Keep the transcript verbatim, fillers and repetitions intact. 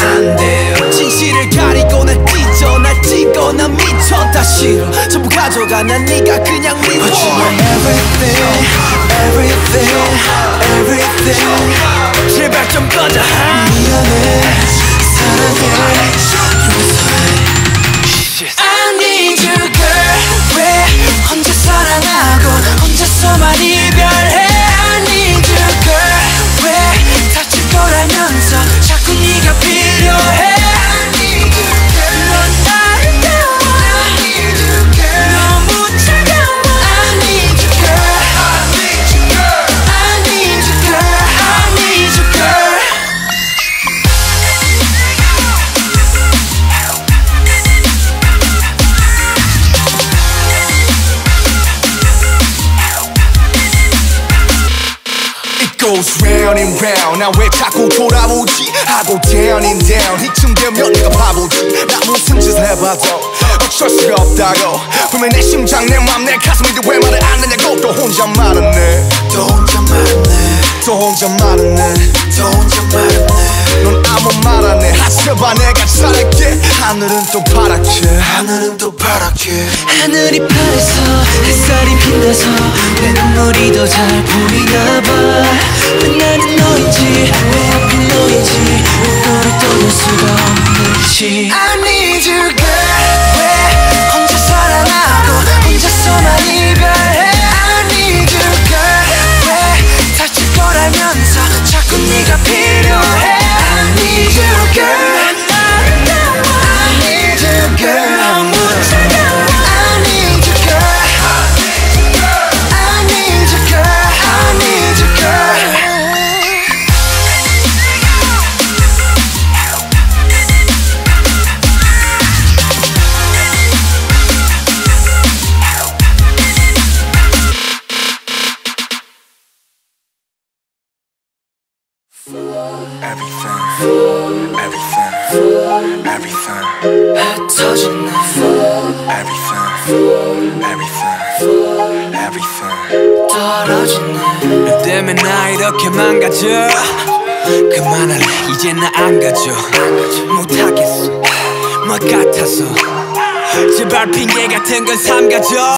안 돼. 진실을 가리고 날 찢어 날 찢어 난 미쳐 다 싫어 전부 가져가 난 네가 그냥 믿어 But you are everything everything everything 제발 좀 꺼져 미안해 사랑해 용서해 I need you girl 왜 혼자 사랑하고 혼자서만 이별해 I need you girl 왜 다칠 거라면서 자꾸 네가 필요해 Goes round and round 나 왜 자꾸 돌아오지 하고 down and down 이쯤 되면 내가 바보지 나 무슨 짓을 해봐도 어쩔 수가 없다고 분명 내 심장 내 맘 내 가슴인데 왜 말을 안 하냐고 또 혼자 말았네 또 혼자 말았네 또 혼자 말았네 또 혼자 말았네 넌 아무 말 안 해 하셔봐 내가 잘할게 하늘은 또 파랗게 하늘은 또 파랗게 하늘이 파래서 햇살이 빛나서 내 눈물이 더 잘 보이나 봐 왜 나는 너인지 왜 하필 너인지 왜 너를 떠날 수가 없는지 I need you girl 왜 혼자 사랑하고 혼자서만 이별해 I need you girl 왜 다칠 거라면서 자꾸 네가 필요해 I need you girl I need you girl 너무 차가워 I need you girl I need you girl I need you girl Everything, everything, everything. I told you nothing. Everything, everything, everything. 떨어지네. 너 때문에 나 이렇게 망가져. 그만할래. 이제 나 안 가져. 못하겠어. 뭐 같아서. 제발 핑계 같은 건 삼가져.